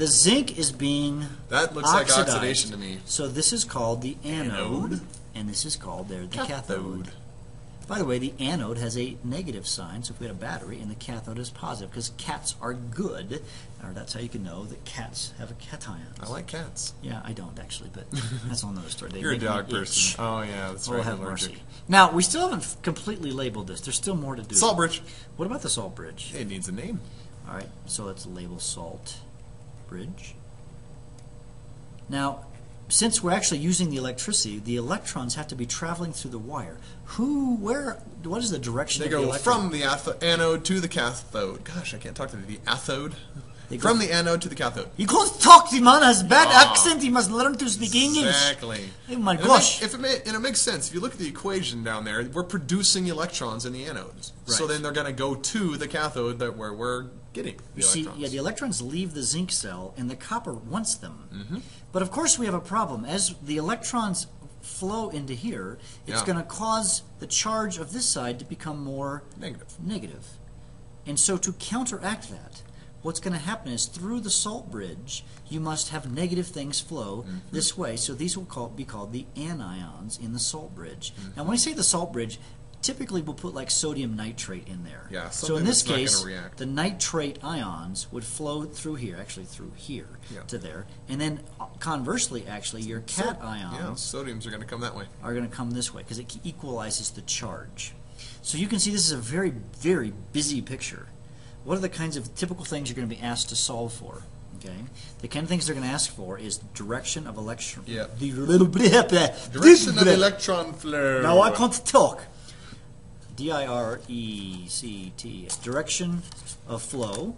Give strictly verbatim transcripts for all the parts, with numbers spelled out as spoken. The zinc is being That looks oxidized. Like oxidation to me. So this is called the anode, anode? and this is called there, the cathode. cathode. By the way, the anode has a negative sign, so if we had a battery, and the cathode is positive, because cats are good, or that's how you can know that cats have a cation. I like cats. Yeah, I don't, actually, but that's another story. They You're a dog person. Itch. Oh, yeah, that's right. Oh, have mercy. Now, we still haven't completely labeled this. There's still more to do. Salt bridge. What about the salt bridge? It needs a name. All right, so let's label salt bridge. Now, since we're actually using the electricity, the electrons have to be traveling through the wire. Who, where, what is the direction they of go the electron? From the anode to the cathode. Gosh, I can't talk to the cathode. From the anode to the cathode. You can't talk to man, has bad oh, accent, he must learn to speak English. Exactly. Oh my and gosh. It makes, if it may, and it makes sense. If you look at the equation down there, we're producing electrons in the anodes. Right. So then they're going to go to the cathode that where we're getting the you electrons. See, yeah, the electrons leave the zinc cell, and the copper wants them. Mm-hmm. But of course we have a problem. As the electrons flow into here, it's yeah. going to cause the charge of this side to become more negative. negative. And so to counteract that, what's going to happen is through the salt bridge, you must have negative things flow mm-hmm. this way. So these will call, be called the anions in the salt bridge. Mm-hmm. Now when I say the salt bridge, typically we'll put like sodium nitrate in there. Yeah, so in this case, the nitrate ions would flow through here, actually through here yeah. to there. And then conversely, actually, your cat so, ions yeah, sodiums are going to come that way. Are going to come this way because it equalizes the charge. So you can see this is a very, very busy picture. What are the kinds of typical things you're going to be asked to solve for? Okay, the kind of things they're going to ask for is direction of electron. Yeah. Direction of electron flow. Now I can't talk. D I R E C T, direction of flow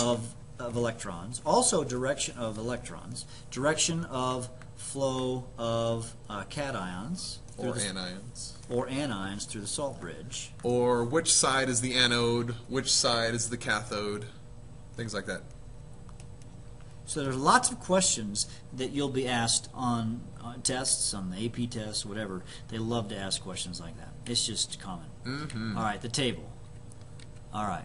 of of electrons. Also direction of electrons. Direction of flow of uh, cations. Or the, anions. Or anions through the salt bridge. Or which side is the anode, which side is the cathode, things like that. So there's lots of questions that you'll be asked on, on tests, on the A P tests, whatever. They love to ask questions like that. It's just common. Mm-hmm. All right, the table. All right.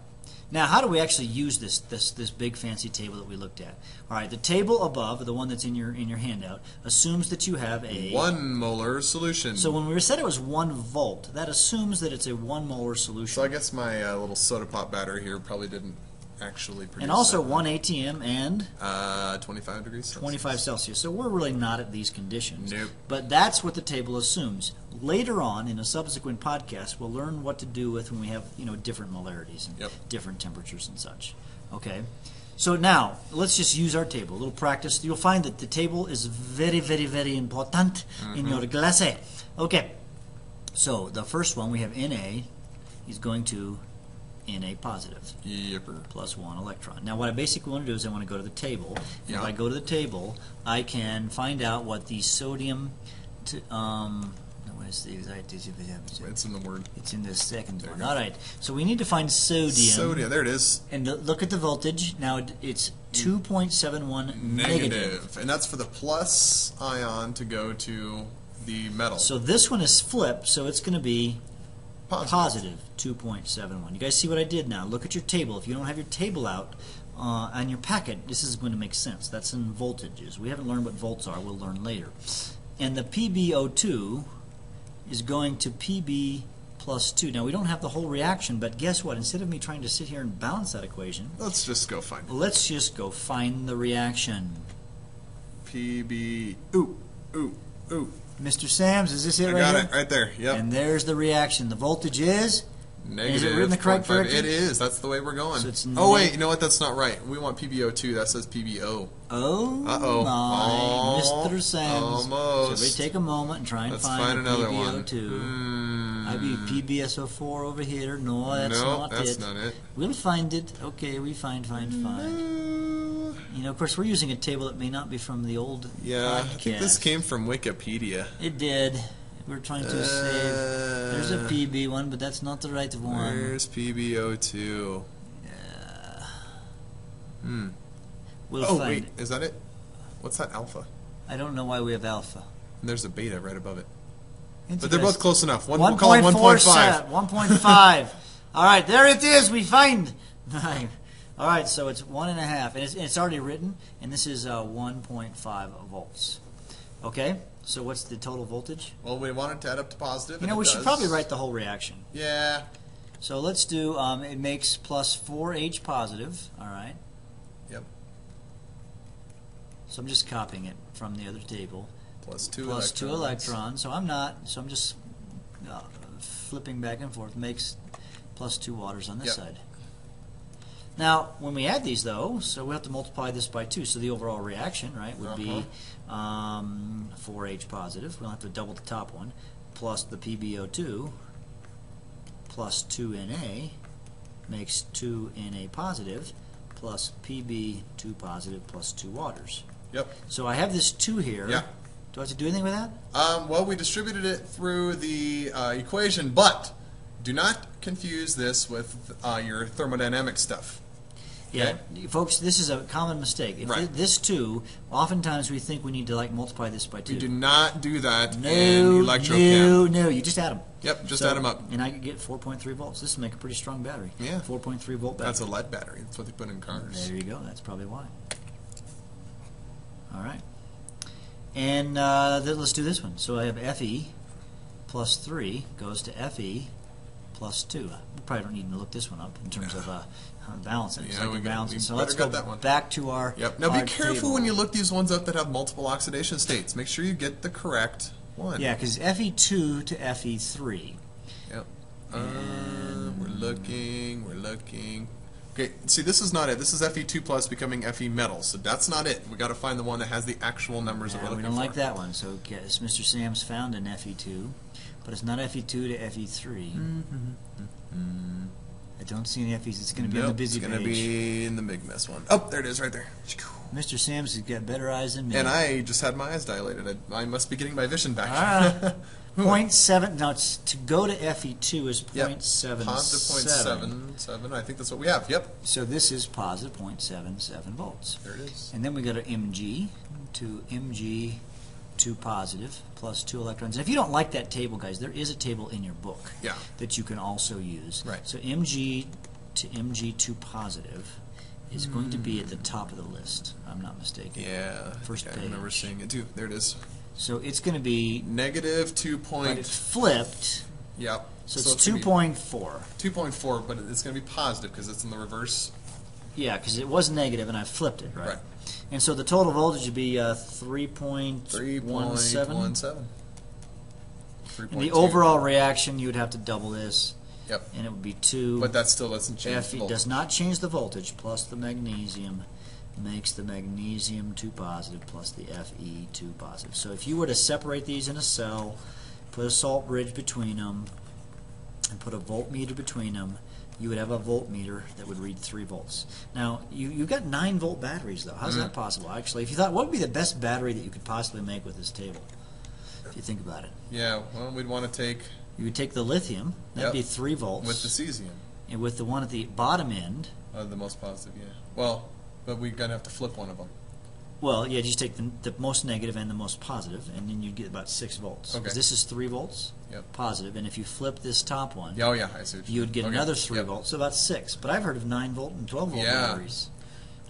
Now, how do we actually use this this this big fancy table that we looked at? All right, the table above, the one that's in your in your handout, assumes that you have a one molar solution. So when we said it was one volt, that assumes that it's a one molar solution. So I guess my uh, little soda pop battery here probably didn't actually produce. And also that one A T M and uh, twenty-five degrees Celsius. twenty-five Celsius. So we're really not at these conditions. Nope. But that's what the table assumes. Later on in a subsequent podcast, we'll learn what to do with when we have, you know, different molarities and yep. different temperatures and such. Okay. So now let's just use our table. A little practice. You'll find that the table is very, very, very important mm-hmm. in your class. Okay. So the first one we have Na is going to Na positive. Yipper. Plus one electron. Now what I basically want to do is I want to go to the table. Yep. If I go to the table, I can find out what the sodium t um It's in the word. It's in the second there one. All right. So we need to find sodium. Sodium. There it is. And look at the voltage. Now it's two point seven one negative. Negative. And that's for the plus ion to go to the metal. So this one is flipped, so it's going to be positive, positive two point seven one. You guys see what I did now? Look at your table. If you don't have your table out, Uh, on your packet, this is going to make sense. That's in voltages. We haven't learned what volts are. We'll learn later. And the P b O two is going to P b plus two. Now, we don't have the whole reaction, but guess what? Instead of me trying to sit here and balance that equation, let's just go find it. Let's just go find the reaction. P b, ooh, ooh, ooh. Mister Sams, is this it I right here? I got it right there, yep. And there's the reaction. The voltage is? Negative. Is it written the correct direction? It is. That's the way we're going. So oh, wait. You know what? That's not right. We want P b O two. That says P b O. Oh, uh-oh. my. Oh, Mister Sams. Almost. So we take a moment and try and Let's find, find another P b O two. One. Mm. I'd be P b S O four over here. No, that's no, not that's it. that's not it. We'll find it. Okay, we find, find, find. No. You know, of course, we're using a table that may not be from the old Yeah, podcast. I think this came from Wikipedia. It did. We're trying to uh, save. There's a P b one, but that's not the right one. Where's P b O two? Yeah. Hmm. We'll oh, find wait. It. Is that it? What's that alpha? I don't know why we have alpha. And there's a beta right above it. But they're both close enough. One, one we'll call it one point five. one point five. All right, there it is. We find. All right, so it's one and a half, and it's, it's already written, and this is uh, one point five volts. Okay, so what's the total voltage? Well, we want it to add up to positive. You know, we should probably write the whole reaction. Yeah. So let's do, um, it makes plus four H positive, all right? Yep. So I'm just copying it from the other table. Plus two plus electrons. Plus two electrons, so I'm not, so I'm just uh, flipping back and forth. Makes plus two waters on this yep. side. Now, when we add these, though, so we have to multiply this by two. So the overall reaction, right, would uh-huh. be um, four H positive. We'll have to double the top one, plus the P b O two, plus two N A, makes two N A positive, plus P b two positive, plus two waters. Yep. So I have this two here. Yeah. Do I have to do anything with that? Um, well, we distributed it through the uh, equation, but do not confuse this with uh, your thermodynamic stuff. Yeah, okay. Folks, this is a common mistake. If right. This two, oftentimes we think we need to like multiply this by two. We do not do that no, in electrochem. No, no, you just add them. Yep, just so, add them up. And I could get four point three volts. This will make a pretty strong battery. Yeah. four point three volt battery. That's a lead battery. That's what they put in cars. There you go. That's probably why. All right. And uh, then let's do this one. So I have Fe plus three goes to Fe plus two. We probably don't need to look this one up in terms yeah. of... Uh, balancing. Yeah, like balancing. So let's go that one. back to our Yep. Now our be careful table. when you look these ones up that have multiple oxidation states. Make sure you get the correct one. Yeah, because F E two to F E three. Yep. Uh, we're looking, we're looking. Okay, see this is not it. This is F E two plus becoming Fe metal, so that's not it. We've got to find the one that has the actual numbers yeah, of what we don't for. like that one. So yes, Mister Sams found an F E two, but it's not F E two to F E three. Mm-hmm. Mm-hmm. I don't see any F Es. It's going to be nope, on the busy page. It's going to be in the big mess one. Oh, there it is right there. Mister Sams has got better eyes than me. And I just had my eyes dilated. I, I must be getting my vision back. Ah, zero point seven. Now, it's, to go to F E two is zero point seven seven. Yep. Positive zero point seven seven. I think that's what we have. Yep. So this is positive zero point seven seven volts. There it is. And then we go to Mg, to Mg two positive plus two electrons. And if you don't like that table, guys, there is a table in your book yeah. that you can also use. Right. So Mg to Mg two positive is mm. going to be at the top of the list. I'm not mistaken. Yeah. First page. I remember seeing it too. There it is. So it's going to be negative two point. But it's flipped. Yep. So, so it's, it's two point four. two point four, but it's going to be positive because it's in the reverse. Yeah, because it was negative and I flipped it, right? Right. And so the total voltage would be uh, three point one seven. And the overall reaction, you would have to double this. Yep. And it would be two. But that still doesn't change the voltage. It does not change the voltage, plus the magnesium makes the magnesium two positive plus the F E two positive. So if you were to separate these in a cell, put a salt bridge between them, and put a voltmeter between them, you would have a voltmeter that would read three volts. Now, you, you've got nine volt batteries, though. How's mm-hmm. that possible? Actually, if you thought, what would be the best battery that you could possibly make with this table? If you think about it. Yeah, well, we'd want to take. You would take the lithium. That'd yep. be three volts. With the cesium. And with the one at the bottom end. Uh, the most positive, yeah. Well, but we're gonna have to flip one of them. Well, yeah, just take the, the most negative and the most positive, and then you'd get about six volts. Okay. Because this is three volts, yep. positive, and if you flip this top one, oh, yeah, I see what you would get okay. another three yep. volts, so about six. But I've heard of nine volt and twelve volt yeah. batteries.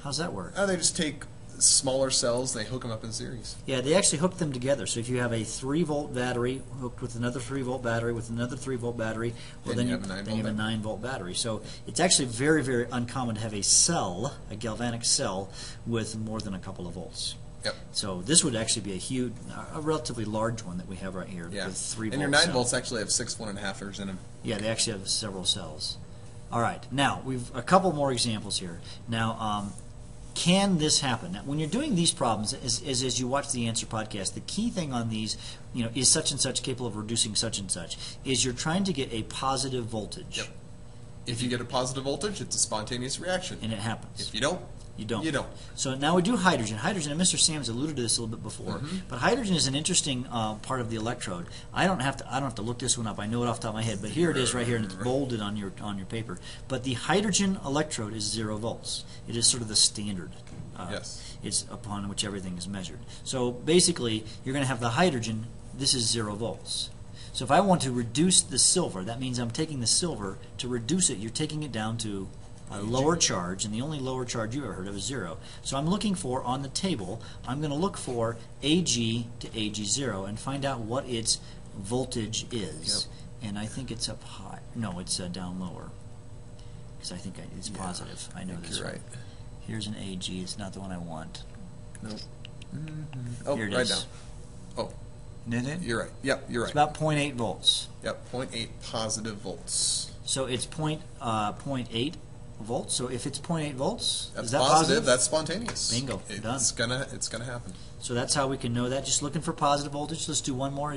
How's that work? Oh, they just take smaller cells, they hook them up in series. Yeah, they actually hook them together. So if you have a three volt battery hooked with another three volt battery with another three volt battery, well then, then you, have, you, a then you have a nine volt battery. So it's actually very, very uncommon to have a cell, a galvanic cell, with more than a couple of volts. Yep. So this would actually be a huge, a relatively large one that we have right here yeah. with three volts. And your nine cell. volts actually have six one and a halfers in them. Yeah, they actually have several cells. All right. Now we've a couple more examples here. Now. Um, Can this happen? Now, when you're doing these problems, is, is as you watch the Answer podcast, the key thing on these, you know, is such and such capable of reducing such and such, is you're trying to get a positive voltage. Yep. If you get a positive voltage, it's a spontaneous reaction. And it happens. If you don't, you don't. You don't. So now we do hydrogen. Hydrogen, and Mister Sams alluded to this a little bit before, mm-hmm. but hydrogen is an interesting uh, part of the electrode. I don't have to. I don't have to look this one up. I know it off the top of my head, but here it is right here, and it's bolded on your on your paper. But the hydrogen electrode is zero volts. It is sort of the standard. Uh, yes. It's upon which everything is measured. So basically, you're going to have the hydrogen. This is zero volts. So if I want to reduce the silver, that means I'm taking the silver to reduce it. You're taking it down to a lower charge, and the only lower charge you've ever heard of is zero. So I'm looking for, on the table, I'm going to look for A G to A G zero and find out what its voltage is. Yep. And I think it's up high. No, it's uh, down lower. Because I think I, it's yeah, positive. I know I think this you're right. One. Here's an A G. It's not the one I want. Nope. Mm-hmm. Oh, here it right is. Down. Oh. Did it? You're right. Yep, you're right. It's about zero point eight volts. Yep, zero point eight positive volts. So it's point, uh, zero point eight volts. So if it's zero point eight volts, that's is that positive, positive? That's spontaneous. Bingo. It's done. Gonna, it's gonna happen. So that's how we can know that. Just looking for positive voltage. Let's do one more.